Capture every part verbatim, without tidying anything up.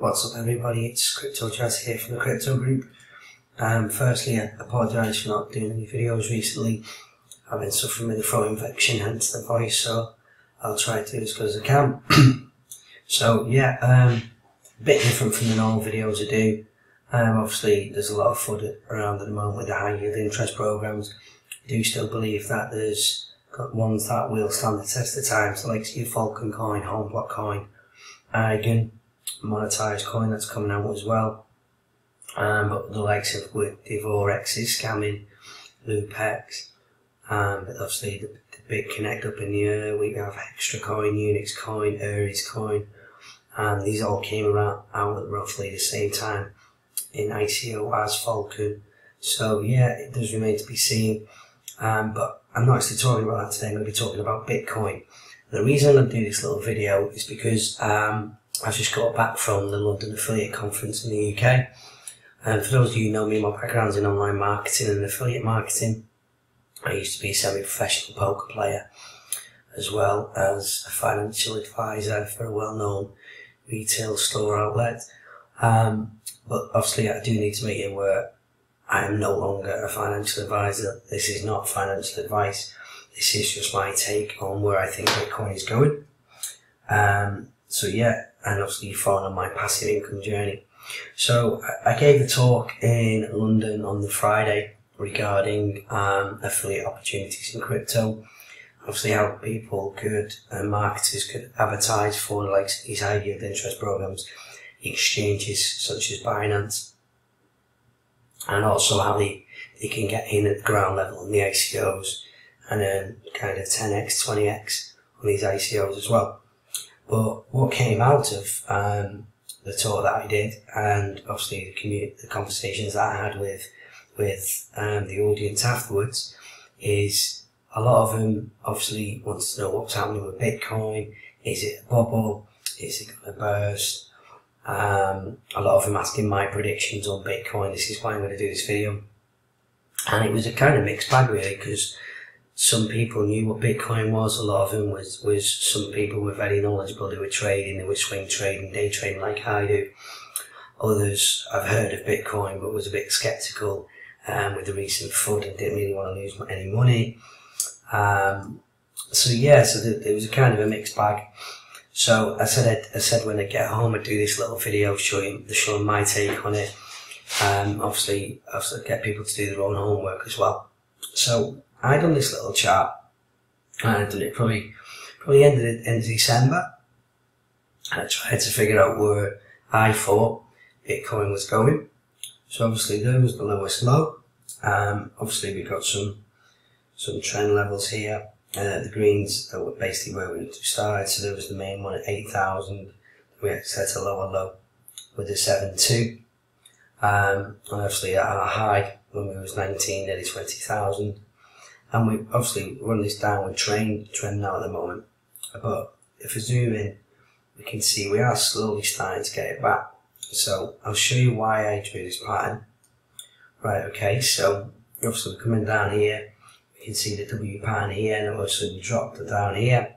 What's up, everybody? It's CryptoJazz here from the Crypto Group. Um, firstly, I apologise for not doing any videos recently. I've been suffering with a throat infection, hence the voice, so I'll try to do as good as I can. So, yeah, um, a bit different from the normal videos I do. Um, obviously, there's a lot of FUD around at the moment with the high yield interest programs. I do still believe that there's got ones that will stand the test of time, so like your Falcon coin, Homeblock coin, again, monetized coin that's coming out as well, um, but the likes of with the vorex is scamming, lupex, um, but obviously the, the BigConnect up in the air. We have extra coin, unix coin, aries coin, and um, these all came around out at roughly the same time in I C O as Falcon. So yeah, it does remain to be seen, um, but I'm not actually talking about that today. I'm going to be talking about Bitcoin. The reason I do this little video is because um, I've just got back from the London Affiliate Conference in the U K. And for those of you who know me, my background's in online marketing and affiliate marketing. I used to be a semi-professional poker player, as well as a financial advisor for a well-known retail store outlet. Um, but obviously I do need to make it work. I am no longer a financial advisor. This is not financial advice. This is just my take on where I think Bitcoin is going. Um, so yeah, and obviously you follow on my passive income journey. So I gave a talk in London on the Friday regarding um, affiliate opportunities in crypto. Obviously how people could, uh, marketers could advertise for like these high yield interest programs, exchanges such as Binance, and also how they, they can get in at the ground level on the I C Os and earn kind of ten X, twenty X on these I C Os as well. But what came out of um, the talk that I did, and obviously the, the conversations that I had with with um, the audience afterwards, is a lot of them obviously want to know what's happening with Bitcoin. Is it a bubble? Is it going to burst? Um, a lot of them asking my predictions on Bitcoin. This is why I'm going to do this video. And it was a kind of mixed bag really, because some people knew what Bitcoin was. A lot of them was, was some people were very knowledgeable. They were trading, they were swing trading, day trading like I do. Others I've heard of Bitcoin but was a bit skeptical um, with the recent FUD and didn't really want to lose any money. Um, so yeah, so th it was a kind of a mixed bag. So I said, I said when I get home, I'd do this little video showing, showing my take on it. Um, obviously, I get people to do their own homework as well. So I done this little chart, and I done it probably probably end of, end of December. And I tried to figure out where I thought Bitcoin was going. So obviously there was the lowest low. Um, obviously we got some some trend levels here. Uh, the greens that were basically where we started, so there was the main one at eight thousand. We had set a lower low with a seven two, um, and obviously at our high when we was nineteen, nearly twenty thousand, and we obviously run this downward trend trend now at the moment. But if we zoom in, we can see we are slowly starting to get it back. So I'll show you why I drew this pattern. Right, okay, so obviously we're coming down here. You can see the W pattern here, and all of a sudden dropped down here,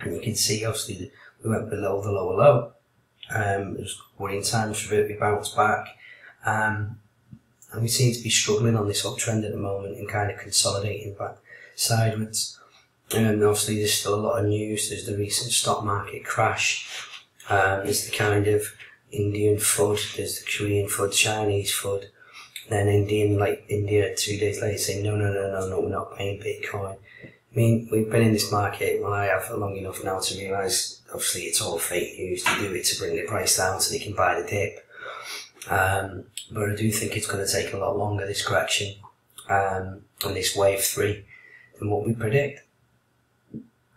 and you can see obviously we went below the lower low. Um, it was worrying times for it. We bounced back, um, and we seem to be struggling on this uptrend at the moment and kind of consolidating back sideways. And obviously there's still a lot of news. There's the recent stock market crash. Um, there's the kind of Indian FUD. There's the Korean FUD, Chinese FUD. Then Indian, like India, two days later saying no, no, no, no, no, we're not buying Bitcoin. I mean, we've been in this market, well, I have for long enough now to realise, obviously it's all fake news. They do it to bring the price down so they can buy the dip. Um, but I do think it's going to take a lot longer, this correction, um, and this wave three, than what we predict.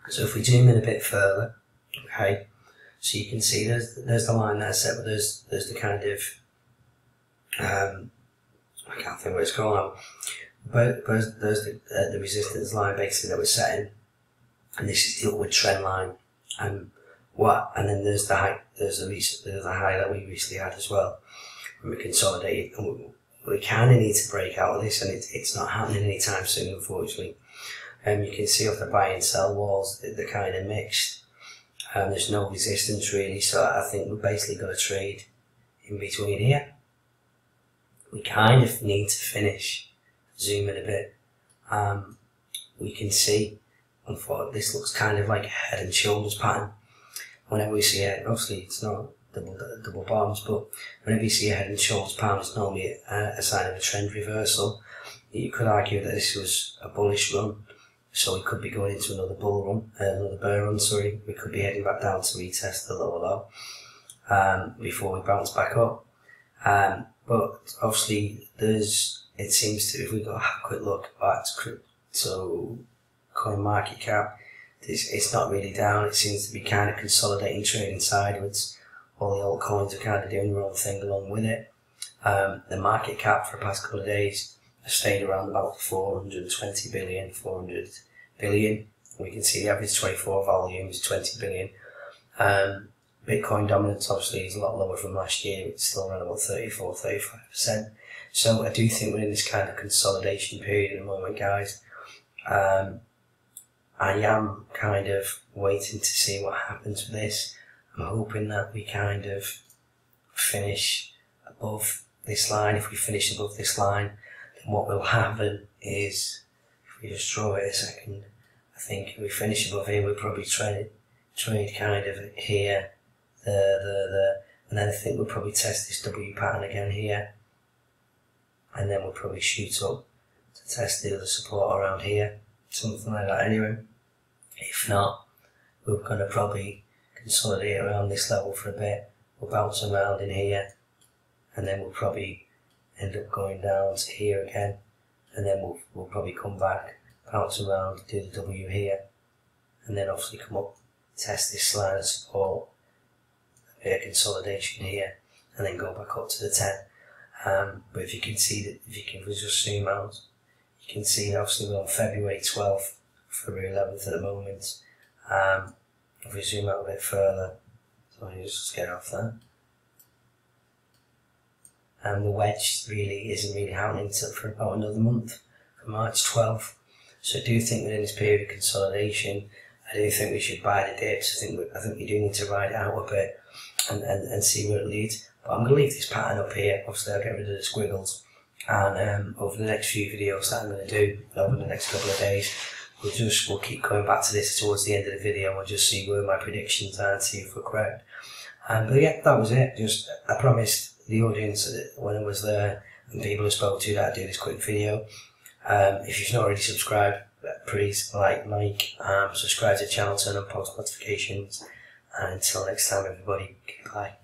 So if we zoom in a bit further, okay, so you can see there's, there's the line there set, but there's, there's the kind of, um, I can't think what it's called now, but there's the, uh, the resistance line basically that we're setting, and this is the upward trend line, and what, and then there's the high, there's the recent, there's the high that we recently had as well, and we consolidated, and we, we kind of need to break out of this, and it, it's not happening anytime soon, unfortunately. And um, you can see off the buy and sell walls, they're kind of mixed, Um, there's no resistance really, so I think we're basically going to trade in between here. We kind of need to finish. Zoom in a bit. Um, we can see, unfortunately, this looks kind of like a head and shoulders pattern. Whenever we see it, obviously it's not double double bottoms, but whenever you see a head and shoulders pattern, it's normally a, a sign of a trend reversal. You could argue that this was a bullish run, so we could be going into another bull run, uh, another bear run, sorry. We could be heading back down to retest the lower low um, before we bounce back up. Um, but obviously, there's, it seems to, if we go have a quick look at crypto coin market cap, it's, it's not really down. It seems to be kind of consolidating, trading sideways. All the altcoins are kind of doing their own thing along with it. Um, the market cap for the past couple of days has stayed around about four hundred twenty billion, four hundred billion. We can see the average twenty-four volume is twenty billion. Um, Bitcoin dominance obviously is a lot lower from last year. It's still around about thirty-four, thirty-five percent. So I do think we're in this kind of consolidation period at the moment, guys. Um, I am kind of waiting to see what happens with this. I'm hoping that we kind of finish above this line. If we finish above this line, then what will happen is, if we just draw it a second, I think if we finish above here, we'll probably trade, trade kind of here, there, there, there, and then I think we'll probably test this W pattern again here, and then we'll probably shoot up to test the other support around here, something like that anyway. If not, we're going to probably consolidate around this level for a bit, we'll bounce around in here, and then we'll probably end up going down to here again, and then we'll, we'll probably come back, bounce around, do the W here, and then obviously come up, test this line of support, a bit of consolidation here, and then go back up to the ten. Um, but if you can see that, if you can just zoom out, you can see obviously we're on February twelfth, February eleventh at the moment. Um, if we zoom out a bit further, so I'll just get off there. And the wedge really isn't really happening until for about another month, for March twelfth. So I do think we're in this period of consolidation. I do think we should buy the dips. I think we, I think we do need to ride it out a bit and, and, and see where it leads. But I'm going to leave this pattern up here. Obviously I'll get rid of the squiggles, and um, over the next few videos that I'm going to do over the next couple of days, we'll just we'll keep going back to this towards the end of the video, and we'll just see where my predictions are and see if we're correct. Um, but yeah, that was it. Just I promised the audience that when I was there and people I spoke to that I'd do this quick video. Um, if you've not already subscribed, please like, like, um, subscribe to the channel, turn on post notifications, and until next time everybody, goodbye.